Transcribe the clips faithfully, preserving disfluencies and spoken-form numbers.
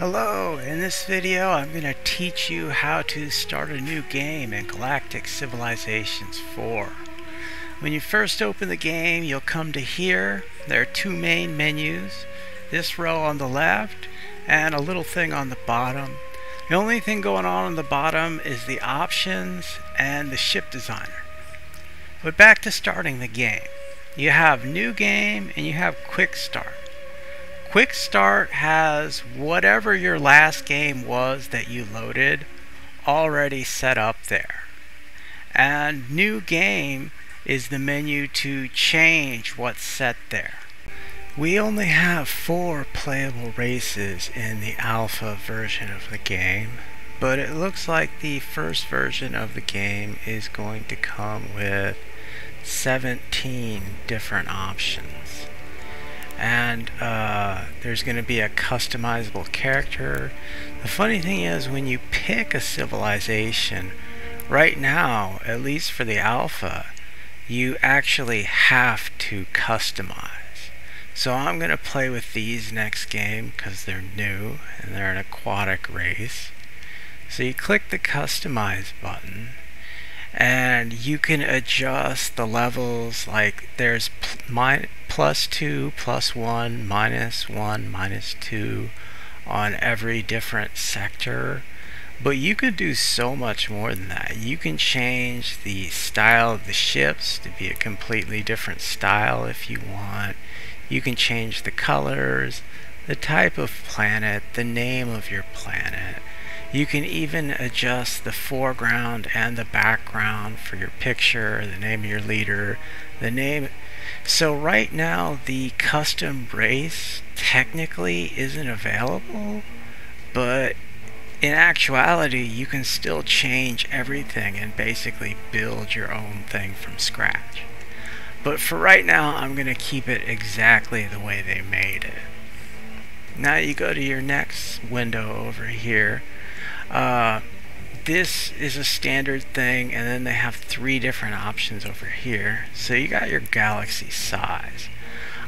Hello, in this video I'm going to teach you how to start a new game in Galactic Civilizations four. When you first open the game, you'll come to here. There are two main menus, this row on the left and a little thing on the bottom. The only thing going on on the bottom is the options and the ship designer. But back to starting the game. You have new game and you have quick start. Quick Start has whatever your last game was that you loaded already set up there. And New Game is the menu to change what's set there. We only have four playable races in the alpha version of the game, but it looks like the first version of the game is going to come with seventeen different options. And uh, there's going to be a customizable character. The funny thing is, when you pick a civilization, right now, at least for the alpha, you actually have to customize. So I'm going to play with these next game because they're new and they're an aquatic race. So you click the customize button and you can adjust the levels, like there's pl plus two, plus one, minus one, minus two on every different sector, but you could do so much more than that. You can change the style of the ships to be a completely different style if you want. You can change the colors, the type of planet, the name of your planet. You can even adjust the foreground and the background for your picture, the name of your leader, the name. So right now the custom race technically isn't available, but in actuality you can still change everything and basically build your own thing from scratch. But for right now I'm going to keep it exactly the way they made it. Now you go to your next window over here. Uh, this is a standard thing, and then they have three different options over here. So you got your galaxy size.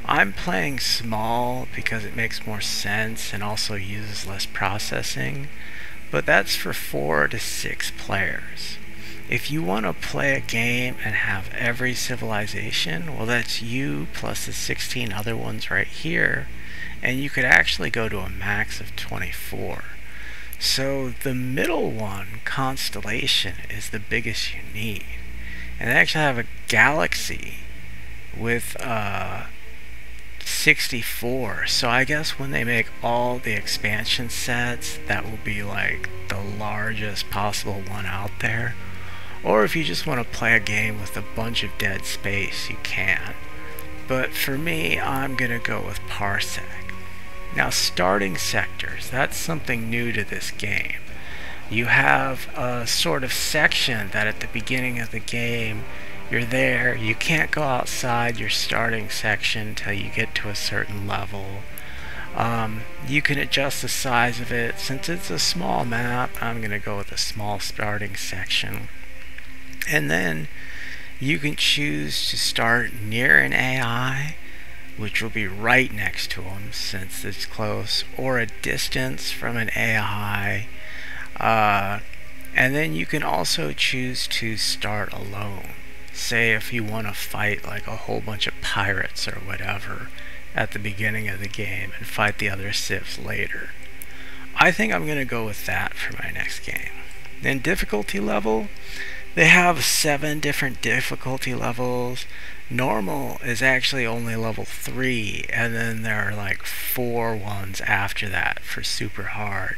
I'm playing small because it makes more sense and also uses less processing, but that's for four to six players. If you want to play a game and have every civilization, well, that's you plus the sixteen other ones right here, and you could actually go to a max of twenty-four. So the middle one, Constellation, is the biggest you need. And they actually have a galaxy with uh, sixty-four. So I guess when they make all the expansion sets, that will be like the largest possible one out there. Or if you just want to play a game with a bunch of dead space, you can. But for me, I'm going to go with Parsec. Now, starting sectors, that's something new to this game. You have a sort of section that at the beginning of the game, you're there, you can't go outside your starting section until you get to a certain level. Um, you can adjust the size of it. Since it's a small map, I'm going to go with a small starting section. And then you can choose to start near an A I, which will be right next to them since it's close, or a distance from an A I. Uh, and then you can also choose to start alone. Say if you want to fight like a whole bunch of pirates or whatever at the beginning of the game and fight the other civs later. I think I'm going to go with that for my next game. Then difficulty level. They have seven different difficulty levels. Normal is actually only level three, and then there are like four ones after that for super hard.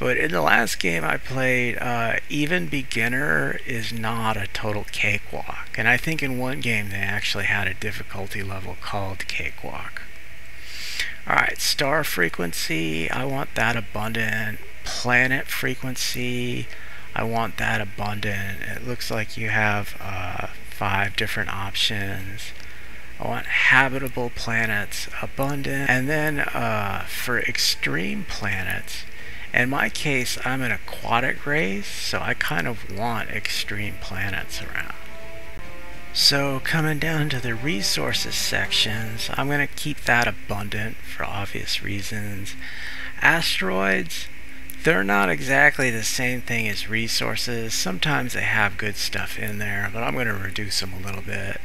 But in the last game I played, uh, even beginner is not a total cakewalk. And I think in one game they actually had a difficulty level called cakewalk. Alright, star frequency, I want that abundant. Planet frequency, I want that abundant. It looks like you have uh, five different options. I want habitable planets abundant. And then uh, for extreme planets, in my case I'm an aquatic race, so I kind of want extreme planets around. So coming down to the resources sections, I'm going to keep that abundant for obvious reasons. Asteroids, they're not exactly the same thing as resources. Sometimes they have good stuff in there, but I'm going to reduce them a little bit.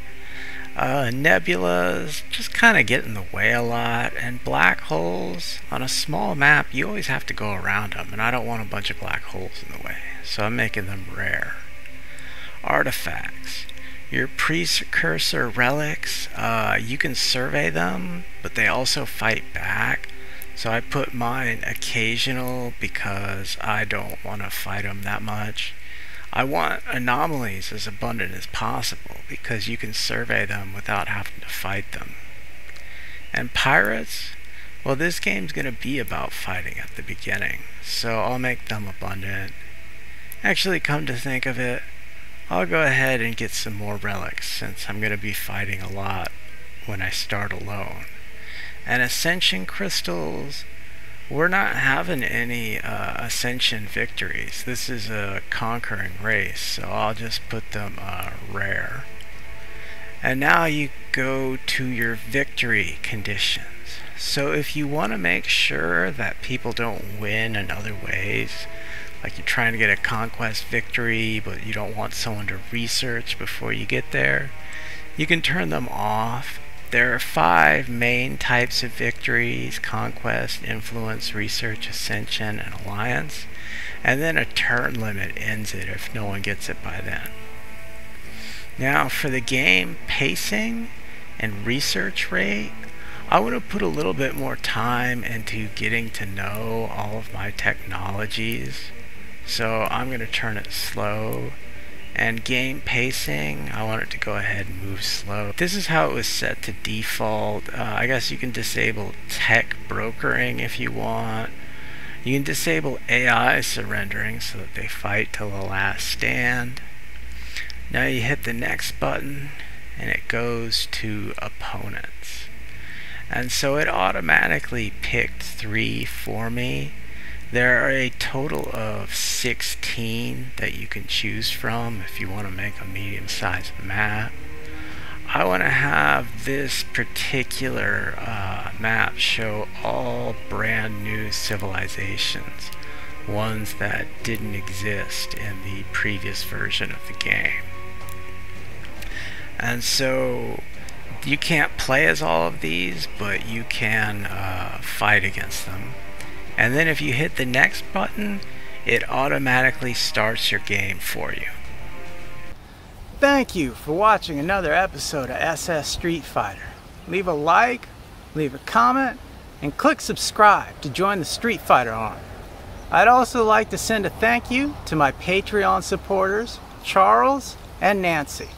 Uh, nebulas just kind of get in the way a lot, and black holes on a small map, you always have to go around them, and I don't want a bunch of black holes in the way, so I'm making them rare. Artifacts, your precursor relics, uh, you can survey them, but they also fight back, so I put mine occasional because I don't want to fight them that much. I want anomalies as abundant as possible because you can survey them without having to fight them. And pirates, well, this game's going to be about fighting at the beginning, so I'll make them abundant. Actually, come to think of it, I'll go ahead and get some more relics since I'm going to be fighting a lot when I start alone. And ascension crystals, we're not having any uh, ascension victories. This is a conquering race, so I'll just put them uh, rare. And now you go to your victory conditions. So if you want to make sure that people don't win in other ways, like you're trying to get a conquest victory, but you don't want someone to research before you get there, you can turn them off. There are five main types of victories: conquest, influence, research, ascension, and alliance. And then a turn limit ends it if no one gets it by then. Now for the game pacing and research rate, I want to put a little bit more time into getting to know all of my technologies. So I'm going to turn it slow. And game pacing, I want it to go ahead and move slow. This is how it was set to default. Uh, I guess you can disable tech brokering if you want. You can disable A I surrendering so that they fight till the last stand. Now you hit the next button and it goes to opponents. And so it automatically picked three for me. There are a total of sixteen that you can choose from if you want to make a medium-sized map. I want to have this particular uh, map show all brand new civilizations, ones that didn't exist in the previous version of the game. And so you can't play as all of these, but you can uh, fight against them. And then if you hit the next button, it automatically starts your game for you. Thank you for watching another episode of S S Street Fighter. Leave a like, leave a comment, and click subscribe to join the Street Fighter Army. I'd also like to send a thank you to my Patreon supporters, Charles and Nancy.